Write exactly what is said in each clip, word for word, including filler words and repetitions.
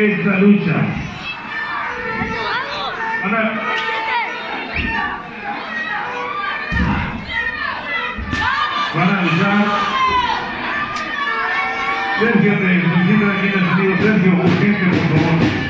esta lucha. A ver. Van a luchar Sergio, te felicito aquí en el sentido. Sergio, urgente, por favor.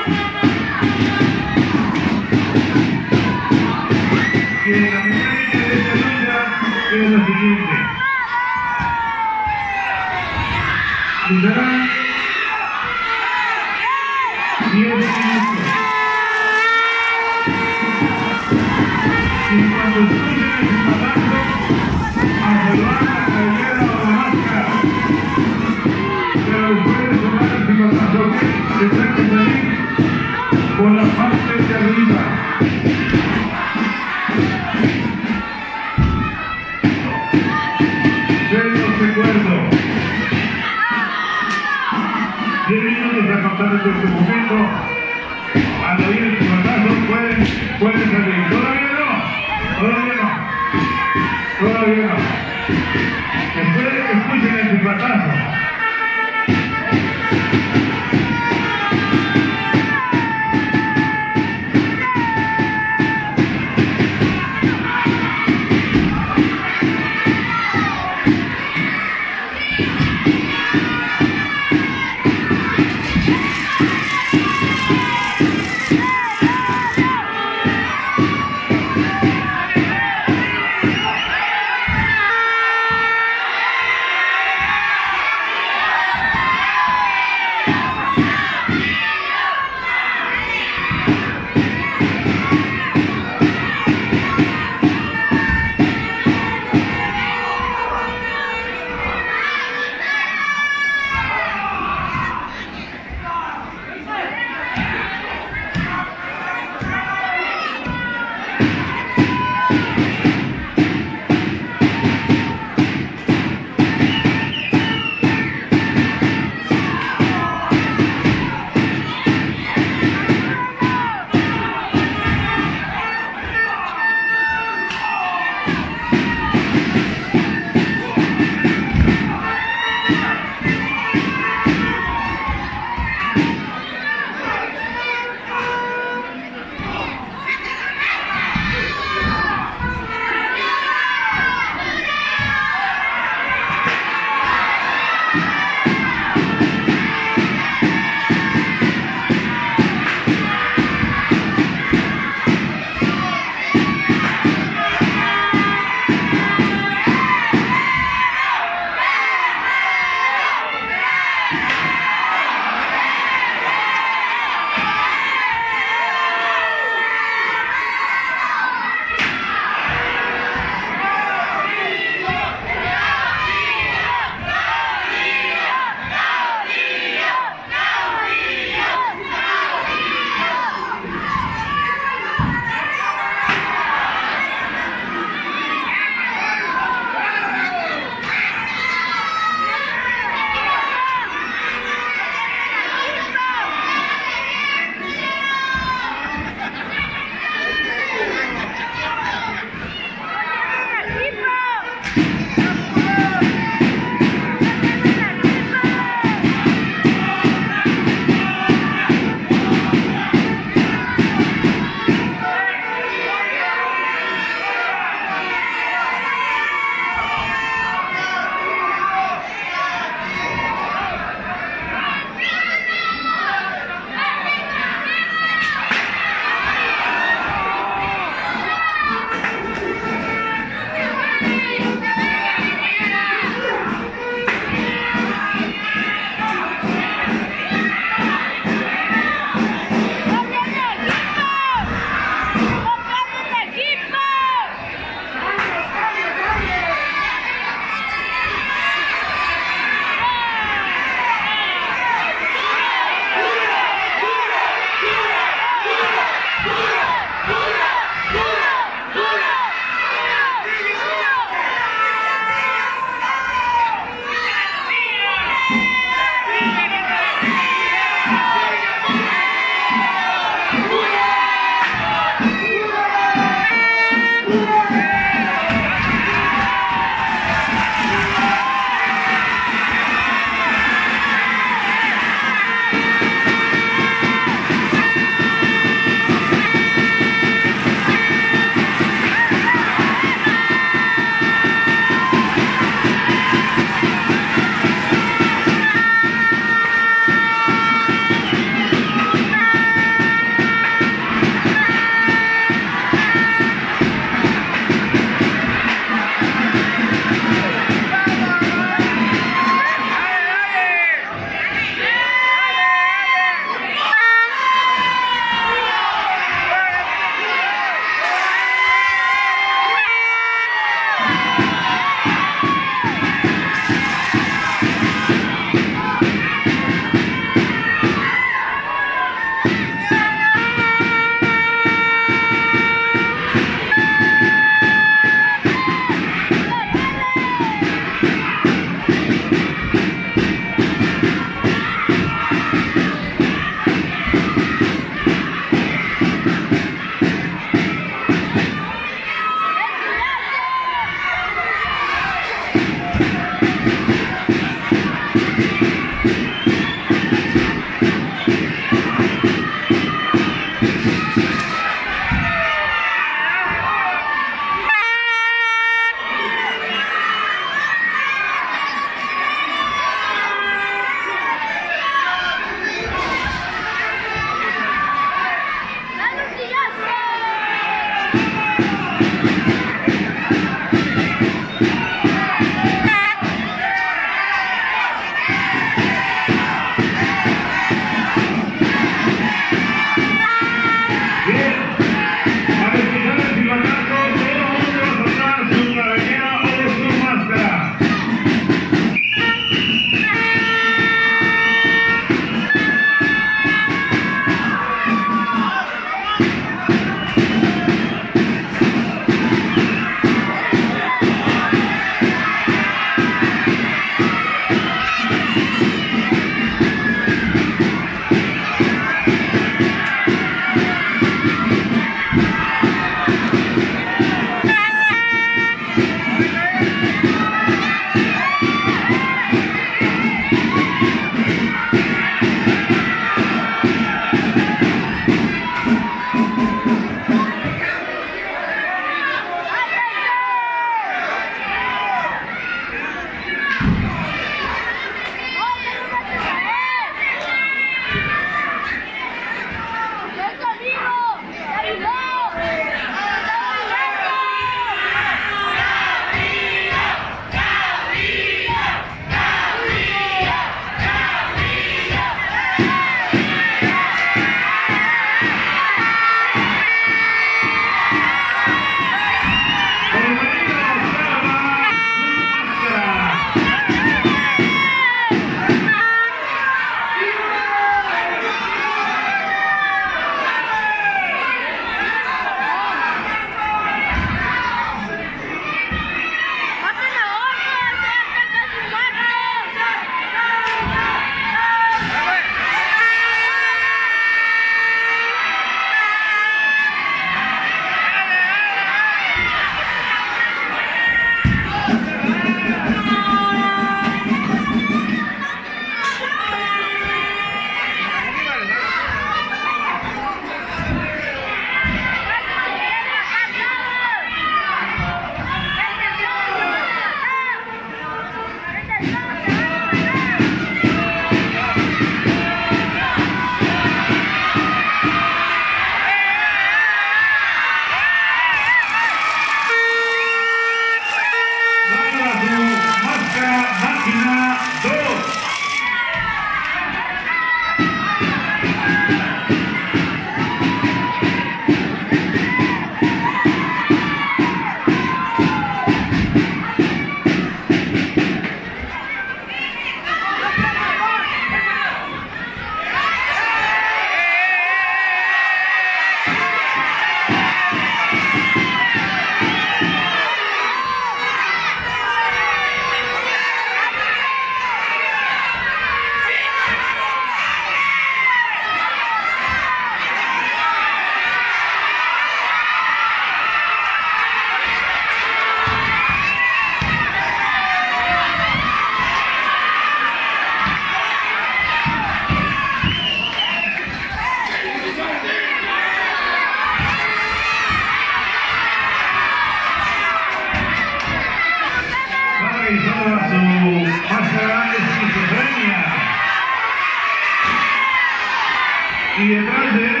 Y detrás de él,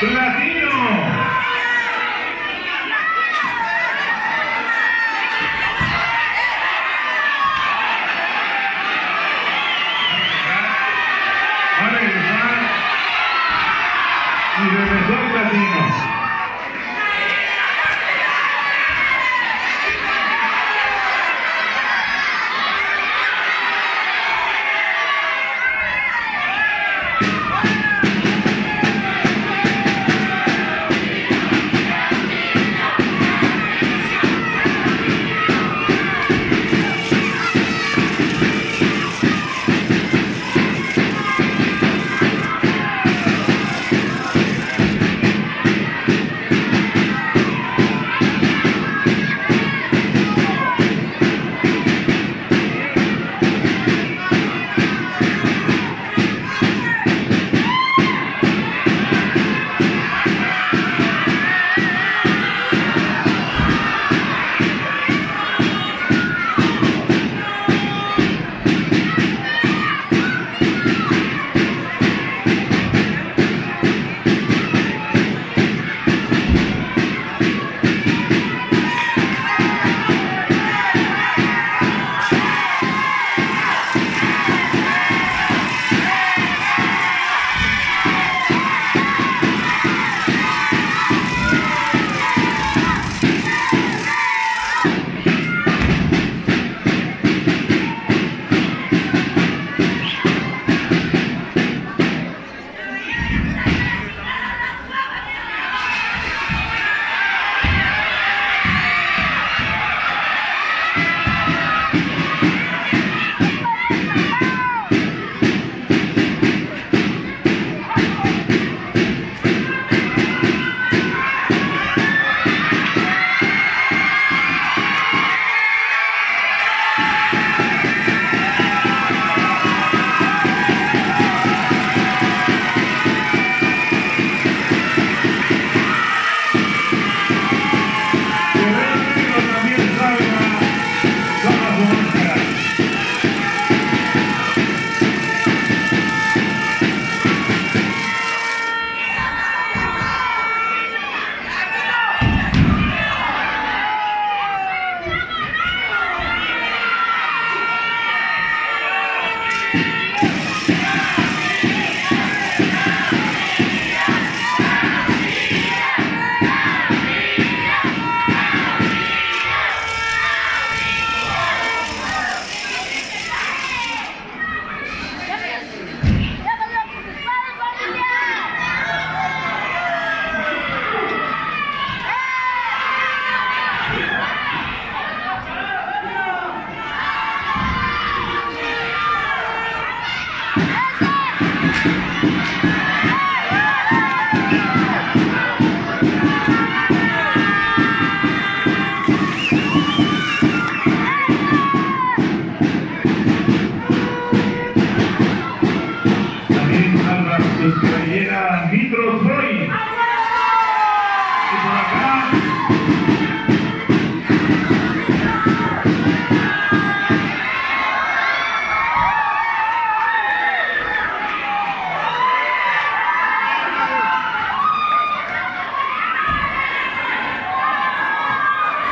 su latino. Va a regresar y regresó el latino.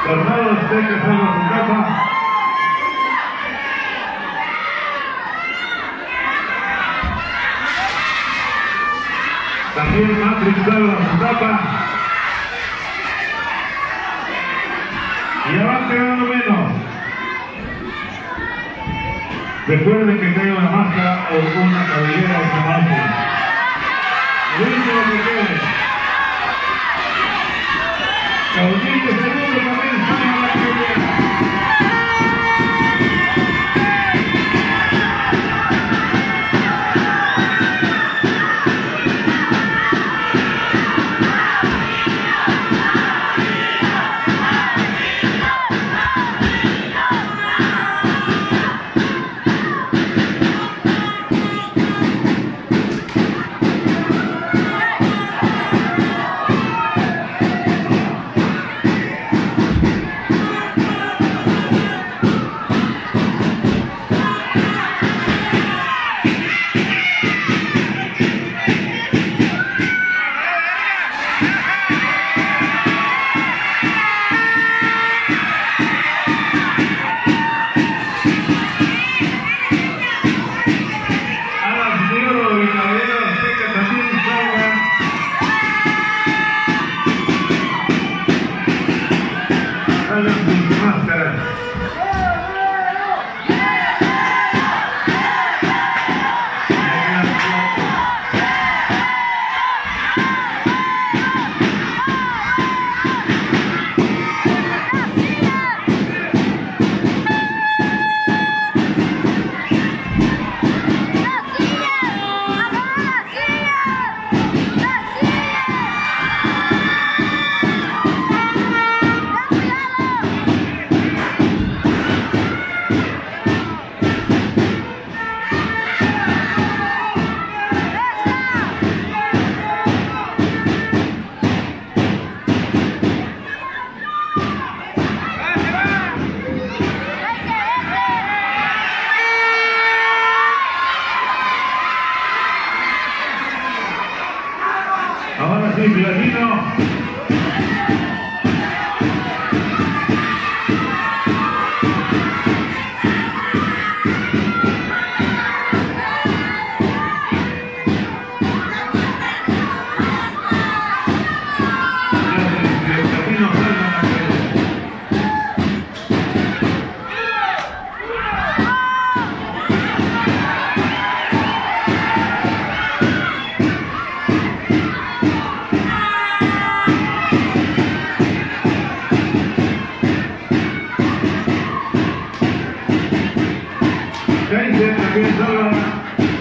Tornado de usted que fue con su casa. También Matrix salva a su tapa. Y avanza uno menos. Recuerden que caiga una máscara o una cabellera o una máscara. Lo último que quede. Caudillo segundo también. Ahora sí, Platino.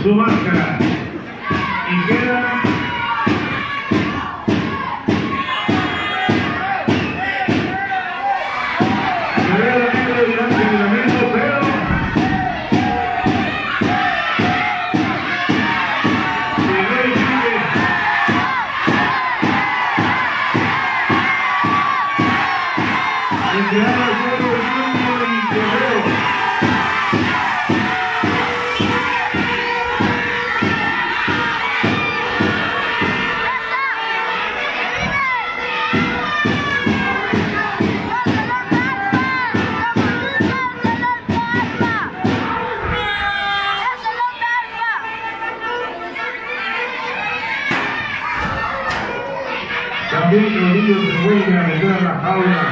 Su máscara y queda los niños se vuelven a meter a la jaula.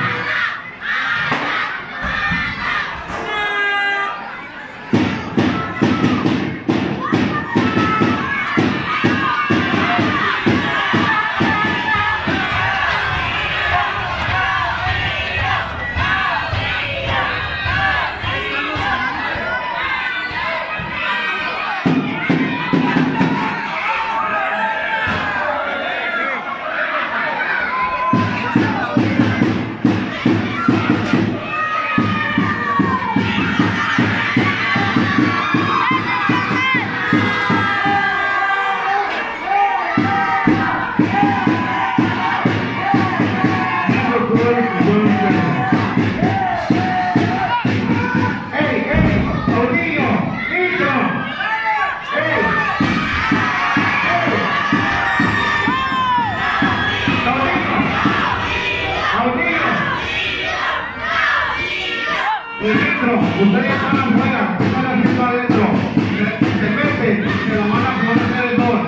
Ustedes están afuera, están arriba adentro. Se meten, se la van a jugar a el dos.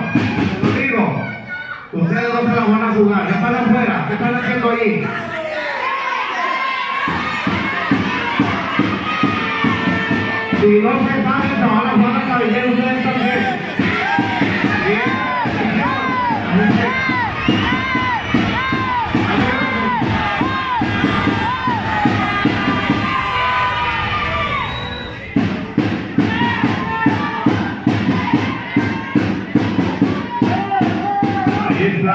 Se lo digo. Ustedes no se la van a jugar. Están afuera, ¿qué están haciendo ahí? Si no se saben, se van a jugar a cabellera. Ustedes también. Bien. You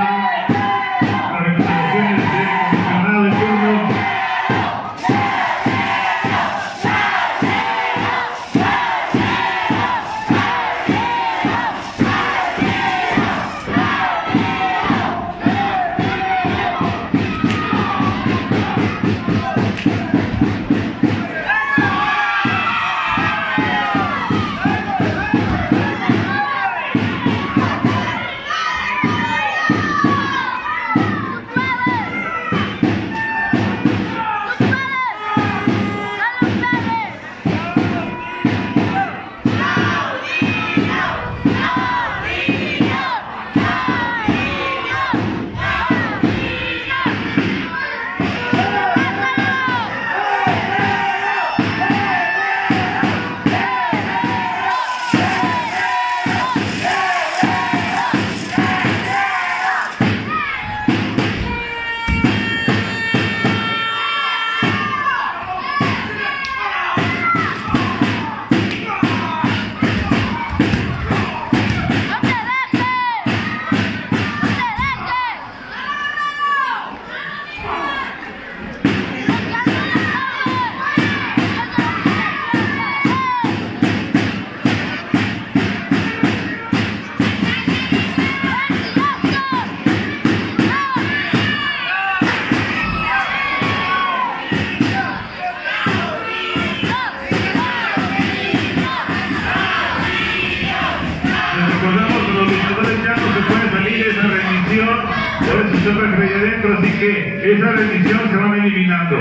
café allá adentro, así que esa bendición se va eliminando.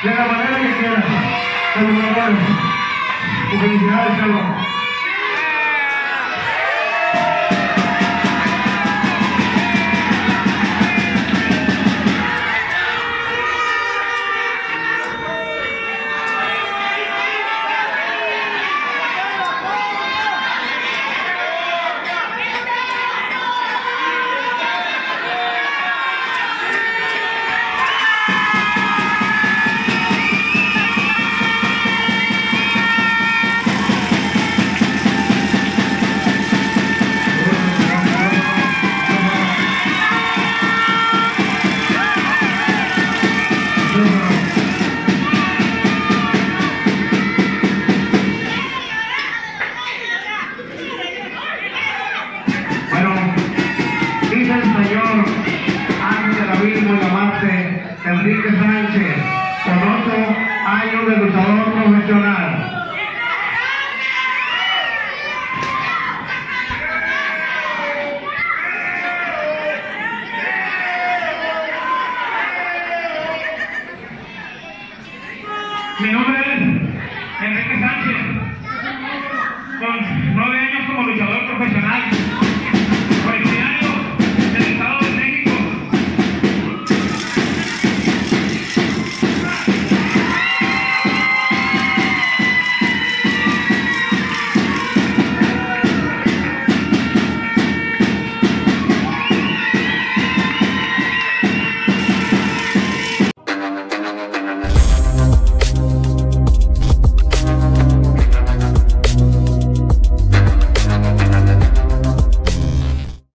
De la manera que quieras, pero no vale. Y felicidades, Carlos. Enrique Sánchez, Toronto, año de luchador profesional. Mi nombre es